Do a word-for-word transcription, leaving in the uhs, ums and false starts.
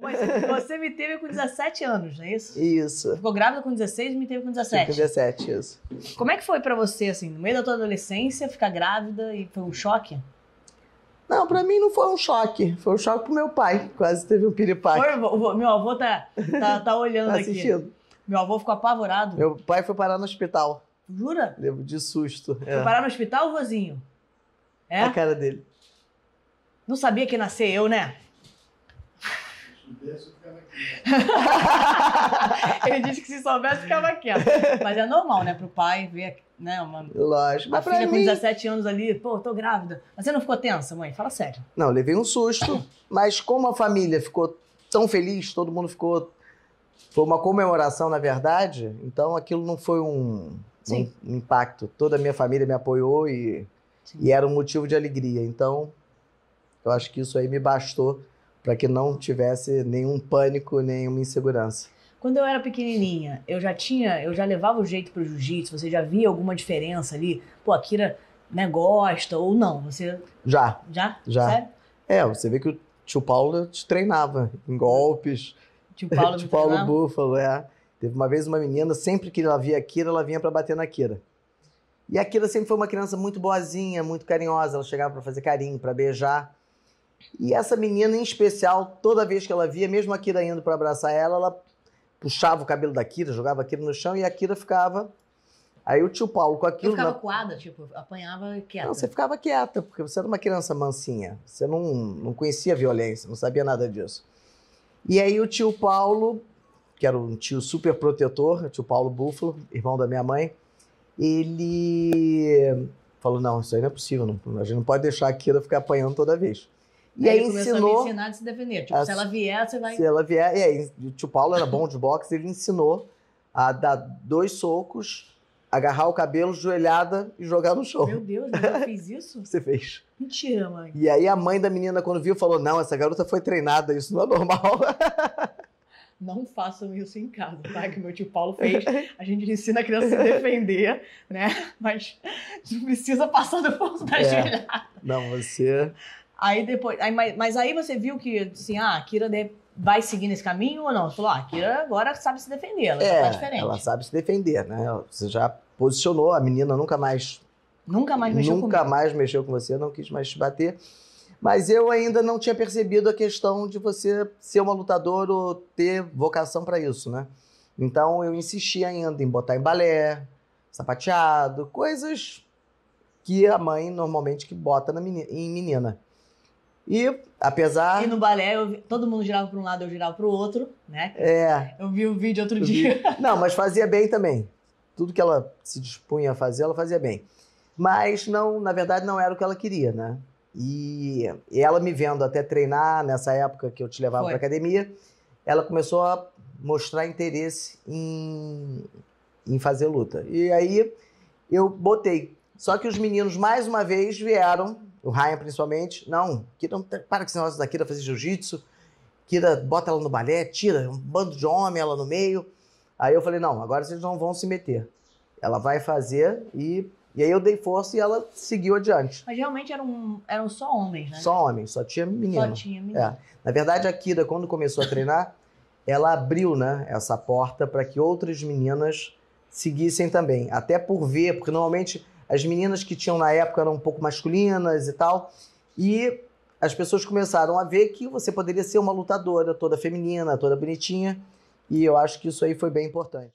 Mas você me teve com dezessete anos, não é isso? Isso. Ficou grávida com dezesseis e me teve com dezessete. Com dezessete, isso. Como é que foi pra você, assim, no meio da tua adolescência, ficar grávida e foi um choque? Não, pra mim não foi um choque. Foi um choque pro meu pai, quase teve um piripaque. Foi, meu avô tá, tá, tá olhando tá assistindo. Aqui. Meu avô ficou apavorado. Meu pai foi parar no hospital. Jura? Levo de susto. Foi é. parar no hospital, vozinho? É? A cara dele. Não sabia que ia nascer eu, né? Ele disse que se soubesse ficava quieto. Mas é normal, né? Pro pai ver, né, mano? Lógico. Mas pra filha mim... com dezessete anos ali, pô, tô grávida. Mas você não ficou tensa, mãe? Fala sério. Não, levei um susto. Mas como a família ficou tão feliz, todo mundo ficou... Foi uma comemoração, na verdade. Então aquilo não foi um, um impacto. Toda a minha família me apoiou e, e era um motivo de alegria. Então eu acho que isso aí me bastou para que não tivesse nenhum pânico, nenhuma insegurança. Quando eu era pequenininha, eu já tinha, eu já levava o jeito para o jiu-jitsu? Você já via alguma diferença ali? Pô, a Kyra, né, gosta ou não? Você... Já. Já? Já. Sério? É, você vê que o tio Paulo te treinava em golpes. Tio Paulo, tio Paulo Búfalo, é. Teve uma vez uma menina, sempre que ela via a Kyra, ela vinha para bater na Kyra. E a Kyra sempre foi uma criança muito boazinha, muito carinhosa. Ela chegava para fazer carinho, para beijar. E essa menina, em especial, toda vez que ela via, mesmo a Kyra indo para abraçar ela, ela puxava o cabelo da Kyra, jogava a Kyra no chão e a Kyra ficava... Aí o tio Paulo com aquilo... Eu ficava na... coada, tipo, apanhava quieta. Não, você ficava quieta, porque você era uma criança mansinha. Você não, não conhecia a violência, não sabia nada disso. E aí o tio Paulo, que era um tio super protetor, o tio Paulo Búfalo, irmão da minha mãe, ele falou, não, isso aí não é possível, não, a gente não pode deixar a Kyra ficar apanhando toda vez. E aí, aí ensinou... começou a me ensinar de se defender, tipo, a... se ela vier, você vai... Se ela vier, e aí o tio Paulo era bom de boxe, ele ensinou a dar dois socos, agarrar o cabelo, joelhada e jogar no chão. Meu Deus, mas eu fiz isso? Você fez. Mentira, mãe. E aí a mãe da menina, quando viu, falou, não, essa garota foi treinada, isso não é normal. Não façam isso em casa, tá? Que o meu tio Paulo fez. A gente ensina a criança a se defender, né? Mas não precisa passar do ponto da é. joelhada. Não, você... Aí depois... Aí, mas, mas aí você viu que, assim, ah, a Kyra vai seguir nesse caminho ou não? Você falou, ah, a Kyra agora sabe se defender, ela é, tá diferente. Ela sabe se defender, né? Você já... Posicionou, a menina nunca mais... Nunca mais mexeu comigo. Nunca mais mexeu com você, não quis mais te bater. Mas eu ainda não tinha percebido a questão de você ser uma lutadora ou ter vocação para isso, né? Então eu insisti ainda em botar em balé, sapateado, coisas que a mãe normalmente que bota na menina, em menina. E, apesar... E no balé, eu, todo mundo girava para um lado, eu girava para o outro, né? É. Eu vi o vídeo outro dia. Vi. Não, mas fazia bem também. Tudo que ela se dispunha a fazer, ela fazia bem. Mas, não, na verdade, não era o que ela queria, né? E ela me vendo até treinar, nessa época que eu te levava para academia, ela começou a mostrar interesse em, em fazer luta. E aí, eu botei. Só que os meninos, mais uma vez, vieram, o Ryan principalmente, não, Kyra, para com esse negócio da Kyra fazer jiu-jitsu, Kyra, bota ela no balé, tira um bando de homem, ela no meio... Aí eu falei, não, agora vocês não vão se meter. Ela vai fazer e... E aí eu dei força e ela seguiu adiante. Mas realmente eram, eram só homens, né? Só homens, só tinha menina. Só tinha menina. É. Na verdade, a Kyra, quando começou a treinar, ela abriu, né, essa porta para que outras meninas seguissem também. Até por ver, porque normalmente as meninas que tinham na época eram um pouco masculinas e tal. E as pessoas começaram a ver que você poderia ser uma lutadora toda feminina, toda bonitinha. E eu acho que isso aí foi bem importante.